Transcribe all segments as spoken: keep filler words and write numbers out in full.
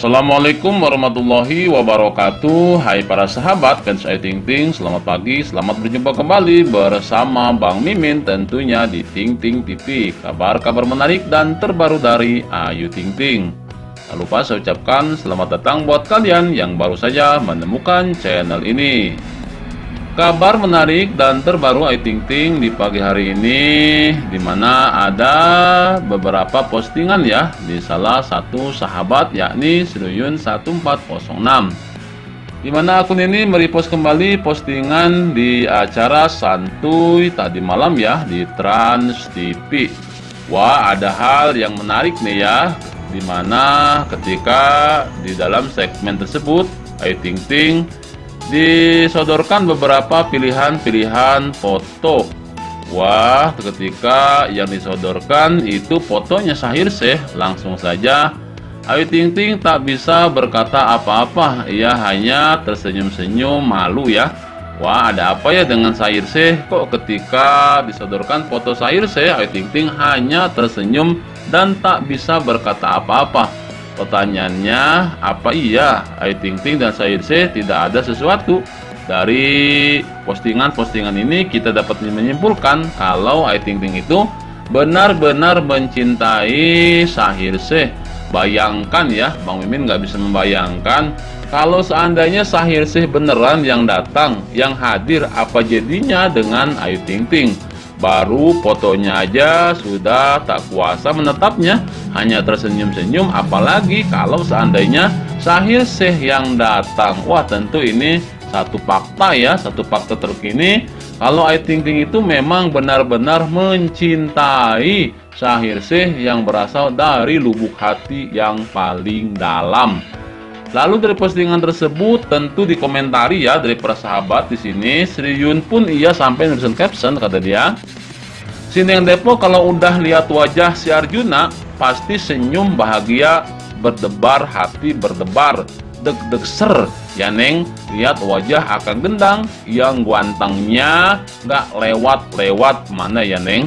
Assalamualaikum warahmatullahi wabarakatuh. Hai para sahabat fans Ayu Tingting, selamat pagi, selamat berjumpa kembali bersama Bang Mimin tentunya di Ting Ting T V. Kabar-kabar menarik dan terbaru dari Ayu Tingting. Tak lupa saya ucapkan selamat datang buat kalian yang baru saja menemukan channel ini. Kabar menarik dan terbaru Ayu Tingting di pagi hari ini, dimana ada beberapa postingan ya di salah satu sahabat yakni Sri Yun satu empat nol enam, dimana akun ini merepost kembali postingan di acara santuy tadi malam ya di Trans T V. Wah, ada hal yang menarik nih ya, dimana ketika di dalam segmen tersebut Ayu Tingting disodorkan beberapa pilihan-pilihan foto. Wah, ketika yang disodorkan itu fotonya Shaheer Sheikh, langsung saja Ayu Tingting tak bisa berkata apa-apa. Ia hanya tersenyum-senyum malu ya. Wah, ada apa ya dengan Shaheer Sheikh? Kok ketika disodorkan foto Shaheer Sheikh, Ayu Tingting hanya tersenyum dan tak bisa berkata apa-apa. Pertanyaannya, apa iya Ayu Tingting dan Shaheer Sheikh tidak ada sesuatu? Dari postingan-postingan ini kita dapat menyimpulkan kalau Ayu Tingting itu benar-benar mencintai Shaheer Sheikh. Bayangkan ya, Bang Mimin nggak bisa membayangkan kalau seandainya Shaheer Sheikh beneran yang datang, yang hadir, apa jadinya dengan Ayu Tingting? Baru fotonya aja sudah tak kuasa menetapnya, hanya tersenyum-senyum. Apalagi kalau seandainya Shaheer Sheikh yang datang. Wah, tentu ini satu fakta ya, satu fakta terkini kalau Ayu Tingting itu memang benar-benar mencintai Shaheer Sheikh yang berasal dari lubuk hati yang paling dalam. Lalu dari postingan tersebut tentu dikomentari ya dari para sahabat di sini. Sri Yun pun ia sampai nulisan caption, kata dia, "Sini yang Depok kalau udah lihat wajah si Arjuna pasti senyum bahagia berdebar, hati berdebar, deg-deg ser ya neng, lihat wajah Akang Gendang yang guantangnya nggak lewat-lewat mana ya neng."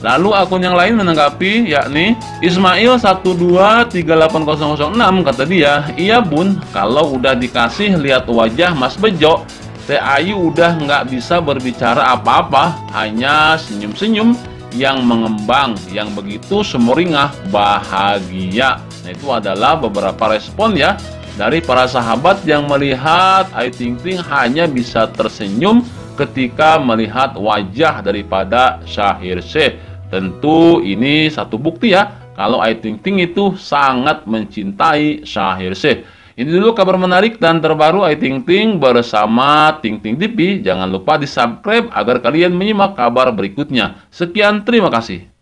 Lalu akun yang lain menanggapi yakni ismail satu dua tiga delapan nol nol enam, kata dia, "Iya bun, kalau udah dikasih lihat wajah Mas Bejo, Teh Ayu udah nggak bisa berbicara apa-apa, hanya senyum-senyum yang mengembang, yang begitu semuringah bahagia." Nah, itu adalah beberapa respon ya dari para sahabat yang melihat Ayu Tingting hanya bisa tersenyum ketika melihat wajah daripada Shaheer Sheikh. Tentu ini satu bukti ya kalau Ayu Tingting itu sangat mencintai Shaheer Sheikh. Ini dulu kabar menarik dan terbaru Ayu Tingting bersama Ting Ting T V. Jangan lupa di subscribe agar kalian menyimak kabar berikutnya. Sekian, terima kasih.